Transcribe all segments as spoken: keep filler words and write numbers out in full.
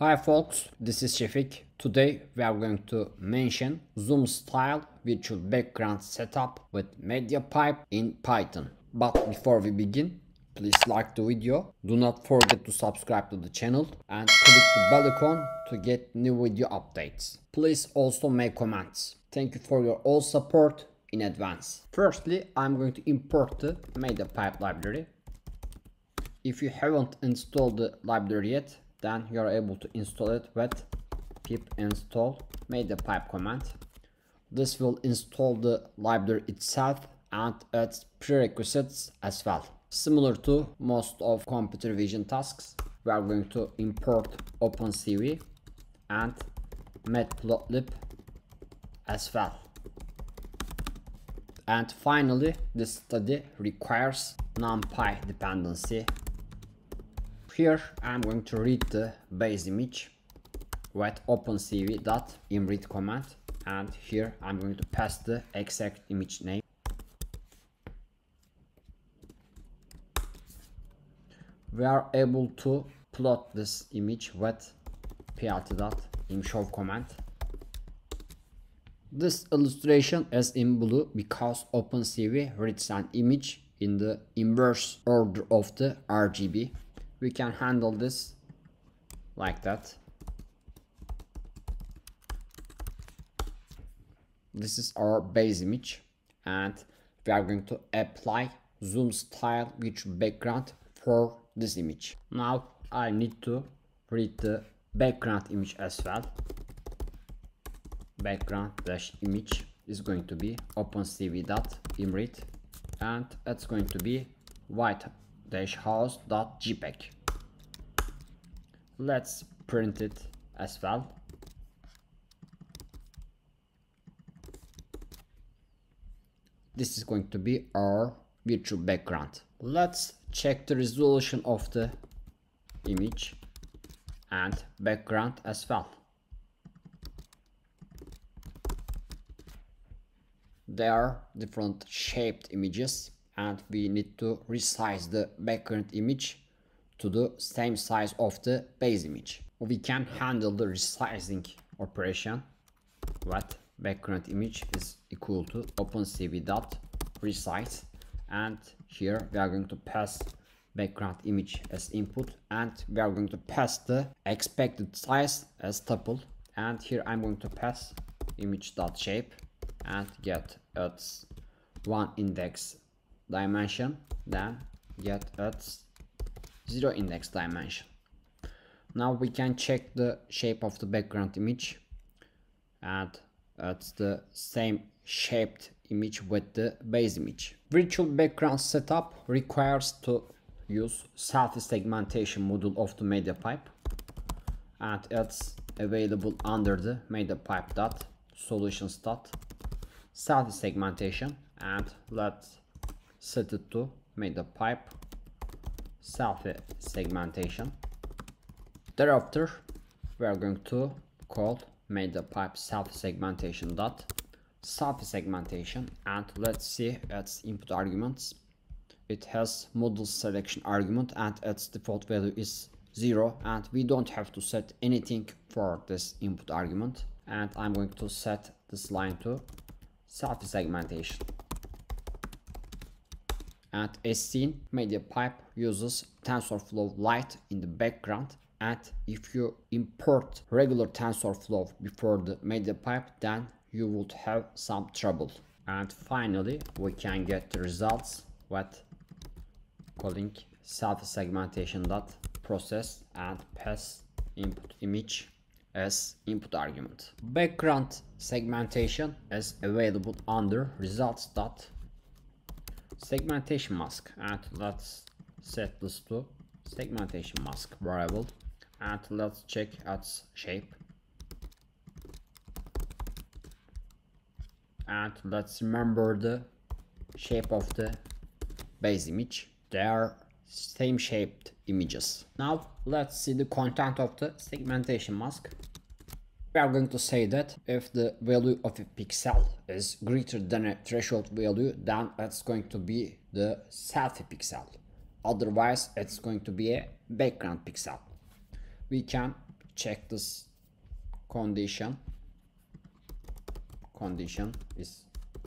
Hi folks, this is Sefik. Today we are going to mention Zoom style virtual background setup with MediaPipe in Python. But before we begin, please like the video. Do not forget to subscribe to the channel and click the bell icon to get new video updates. Please also make comments. Thank you for your all support in advance. Firstly, I'm going to import the MediaPipe library. If you haven't installed the library yet, then you are able to install it with pip install MediaPipe command. This will install the library itself and its prerequisites as well. Similar to most of computer vision tasks, we are going to import OpenCV and matplotlib as well. And finally, this study requires NumPy dependency. Here I'm going to read the base image with opencv.imread command, and here I'm going to pass the exact image name. We are able to plot this image with plt.imshow command. This illustration is in blue because OpenCV reads an image in the inverse order of the R G B. We can handle this like that. This is our base image, and we are going to apply Zoom style virtual background for this image. Now I need to read the background image as well. Background dash image is going to be opencv.imread, and it's going to be white house.jpeg. Let's print it as well. This is going to be our virtual background. Let's check the resolution of the image and background as well. There are different shaped images, and we need to resize the background image to the same size of the base image. We can handle the resizing operation with background image is equal to opencv.resize, and here we are going to pass background image as input, and we are going to pass the expected size as tuple, and here I'm going to pass image.shape and get its one index dimension, then get its zero index dimension. Now we can check the shape of the background image, and it's the same shaped image with the base image. Virtual background setup requires to use selfie segmentation module of the MediaPipe, and it's available under the MediaPipe.solutions.selfie segmentation, and let's set it to MediaPipe selfie segmentation. Thereafter, we are going to call MediaPipe selfie segmentation dot selfie segmentation, and let's see its input arguments. It has model selection argument, and its default value is zero, and we don't have to set anything for this input argument. And I'm going to set this line to selfie segmentation. And as seen, MediaPipe uses TensorFlow Lite in the background, and if you import regular TensorFlow before the MediaPipe, then you would have some trouble. And finally, we can get the results with calling selfie-segmentation.process and pass input image as input argument. Background segmentation is available under results. Segmentation mask, and let's set this to segmentation mask variable, and let's check its shape, and let's remember the shape of the base image. They are same shaped images. Now let's see the content of the segmentation mask. We are going to say that if the value of a pixel is greater than a threshold value, then it's going to be the selfie pixel. Otherwise, it's going to be a background pixel. We can check this condition condition is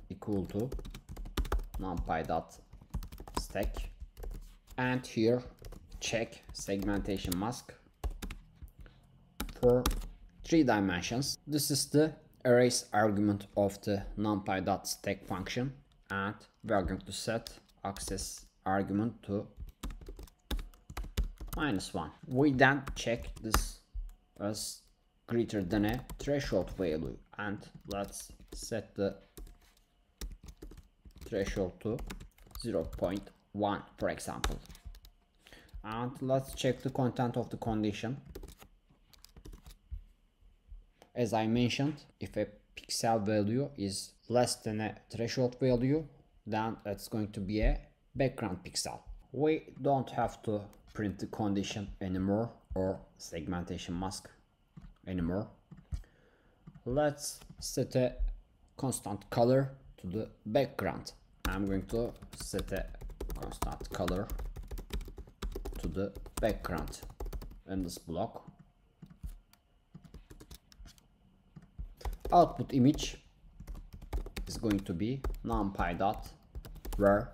equal to numpy.stack, and here check segmentation mask for three dimensions. This is the arrays argument of the numpy.stack function, and we are going to set access argument to minus one. We then check this as greater than a threshold value, and let's set the threshold to zero point one, for example. And let's check the content of the condition. As I mentioned, if a pixel value is less than a threshold value, then it's going to be a background pixel. We don't have to print the condition anymore or segmentation mask anymore. Let's set a constant color to the background. I'm going to set a constant color to the background in this block. Output image is going to be numpy.where,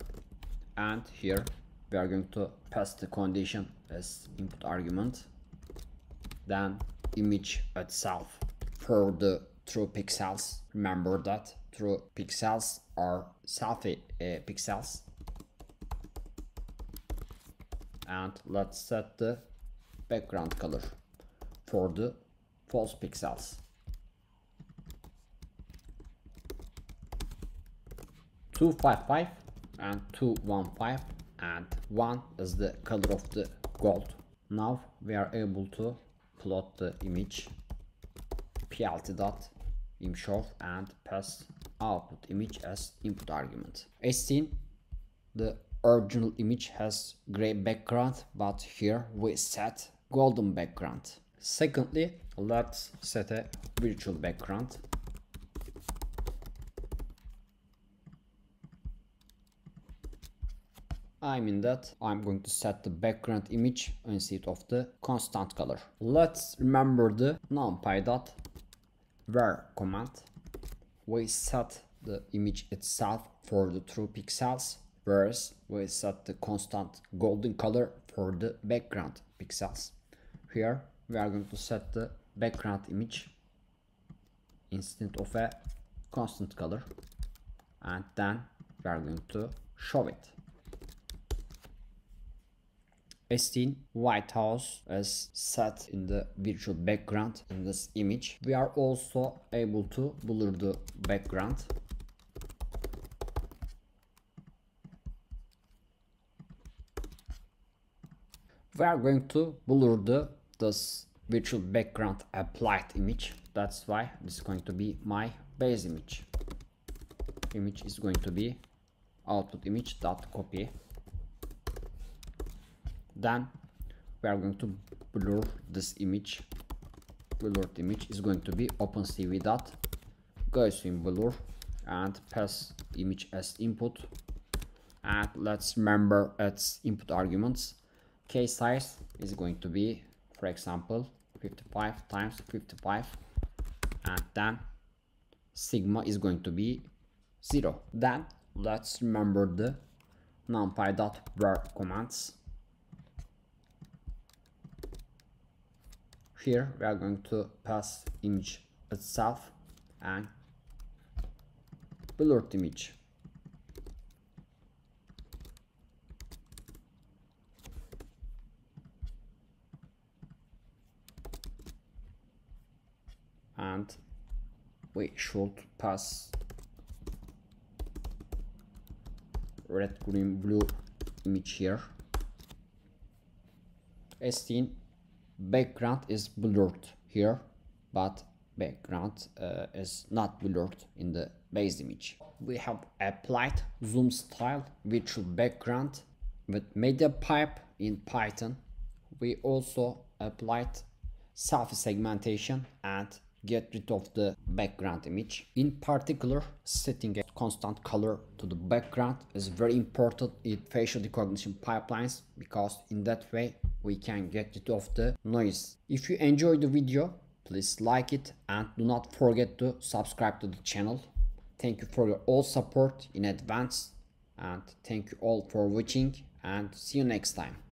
and here we are going to pass the condition as input argument. Then image itself for the true pixels. Remember that true pixels are selfie uh, pixels. And let's set the background color for the false pixels two five five and two one five, and one is the color of the gold. Now we are able to plot the image plt.imshow and pass output image as input argument. As seen, the original image has gray background, but here we set golden background. Secondly, let's set a virtual background. I mean that I'm going to set the background image instead of the constant color. Let's remember the numpy.where command. We set the image itself for the true pixels, whereas we set the constant golden color for the background pixels. Here we are going to set the background image instead of a constant color, and then we are going to show it. As seen, White House is set in the virtual background in this image. We are also able to blur the background. We are going to blur the this virtual background applied image. That's why this is going to be my base image. Image is going to be output image dot copy. Then we are going to blur this image. Blurred image is going to be OpenCV dot Gaussian blur and pass image as input. And let's remember its input arguments. Case size is going to be, for example, fifty-five times fifty-five, and then sigma is going to be zero. Then let's remember the numpy.where commands. Here we are going to pass image itself and blurred image. And we should pass red, green, blue image here. As seen, background is blurred here, but background uh, is not blurred in the base image. We have applied Zoom style virtual background with MediaPipe in Python. We also applied selfie segmentation and get rid of the background image. In particular, setting a constant color to the background is very important in facial recognition pipelines, because in that way we can get rid of the noise. If you enjoyed the video, please like it and do not forget to subscribe to the channel. Thank you for your all support in advance and thank you all for watching and see you next time.